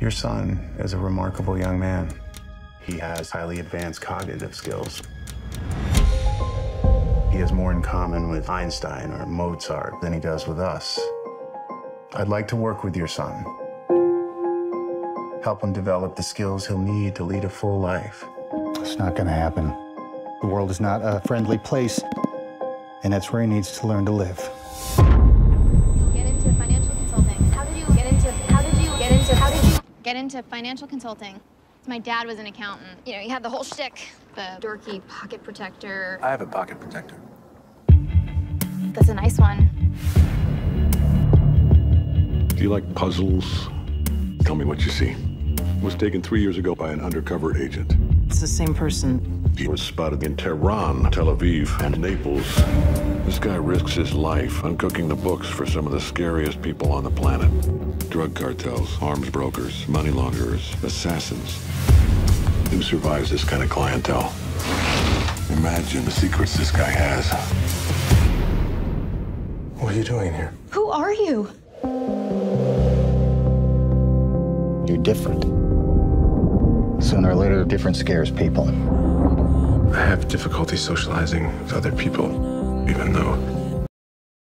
Your son is a remarkable young man. He has highly advanced cognitive skills. He has more in common with Einstein or Mozart than he does with us. I'd like to work with your son. Help him develop the skills he'll need to lead a full life. It's not gonna happen. The world is not a friendly place, and that's where he needs to learn to live. Get into financial consulting. My dad was an accountant. You know, he had the whole shtick. The dorky pocket protector. I have a pocket protector. That's a nice one. Do you like puzzles? Tell me what you see. It was taken 3 years ago by an undercover agent. It's the same person. He was spotted in Tehran, Tel Aviv, and Naples. This guy risks his life uncooking the books for some of the scariest people on the planet. Drug cartels, arms brokers, money launderers, assassins. Who survives this kind of clientele? Imagine the secrets this guy has. What are you doing here? Who are you? You're different. Sooner or later, different scares people. I have difficulty socializing with other people, even though